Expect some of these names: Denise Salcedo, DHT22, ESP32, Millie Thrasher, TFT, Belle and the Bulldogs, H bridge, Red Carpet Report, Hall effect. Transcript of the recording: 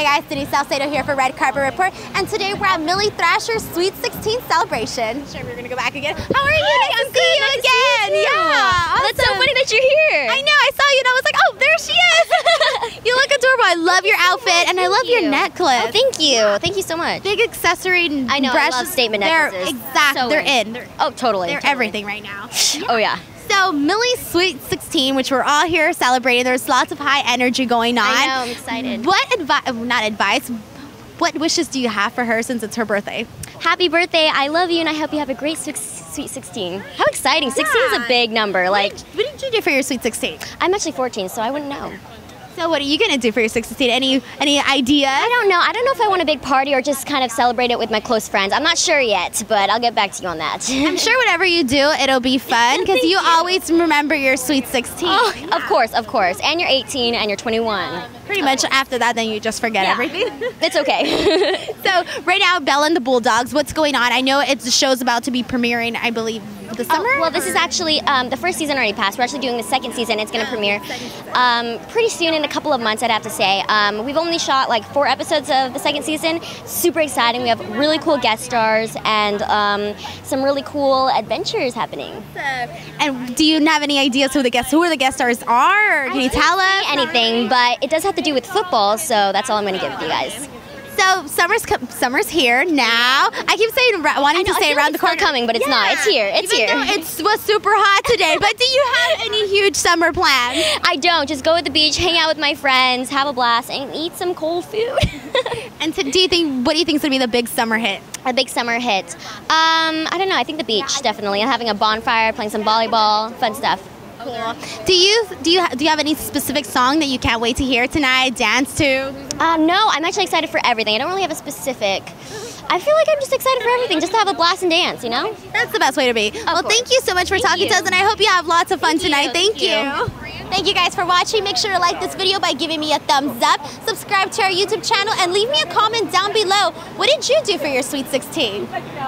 Hey guys, Denise Salcedo here for Red Carpet Report, and today we're at Millie Thrasher's Sweet 16 celebration. Sure, we're gonna go back again. How are you? Hi, nice to see you again. Yeah, awesome. That's so funny that you're here. I know. I saw you, and I was like, oh, there she is. You look adorable. I love your outfit, and I love your necklace. Oh, thank you. Thank you so much. Big accessory. I know. I love statement necklaces. Exactly. They're in. Oh, totally. They're everything right now. Oh yeah. So Millie's Sweet 16, which we're all here celebrating. There's lots of high energy going on. I know, I'm excited. What wishes do you have for her since it's her birthday? Happy birthday, I love you, and I hope you have a great Sweet 16. How exciting, 16 is a big number. Like, what did you do for your Sweet 16? I'm actually 14, so I wouldn't know. So what are you gonna do for your 16? Any idea? I don't know. I don't know if I want a big party or just kind of celebrate it with my close friends. I'm not sure yet, but I'll get back to you on that. I'm sure whatever you do, it'll be fun because you always remember your Sweet 16. Oh, yeah. Of course, and you're 18 and you're 21. Pretty much after that, then you just forget everything. It's okay. So right now, Belle and the Bulldogs. What's going on? I know the show's about to be premiering, I believe, this summer. Oh, well, this is actually the first season already passed. We're actually doing the second season. It's going to premiere pretty soon in a couple of months, I'd have to say. We've only shot like 4 episodes of the second season. Super exciting. We have really cool guest stars and some really cool adventures happening. And do you have any ideas who the guest stars are? Or can you tell us? Anything, but it does have to do with football, so that's all I'm going to give you guys. So summer's here now. I keep saying wanting to say around the corner, coming, but it's not. It's here. It's even here. It was super hot today. But do you have any huge summer plans? I don't. Just go to the beach, hang out with my friends, have a blast, and eat some cold food. And what do you think is gonna be the big summer hit? A big summer hit. I don't know. I think the beach definitely. I'm having a bonfire, playing some volleyball, fun stuff. Cool. Do you have any specific song that you can't wait to hear tonight? Dance to? No, I'm actually excited for everything. I don't really have a specific. I feel like I'm just excited for everything, just to have a blast and dance. You know? That's the best way to be. Well, thank you so much for talking to us, and I hope you have lots of fun tonight. Thank you. Thank you guys for watching. Make sure to like this video by giving me a thumbs up. Subscribe to our YouTube channel and leave me a comment down below. What did you do for your Sweet 16?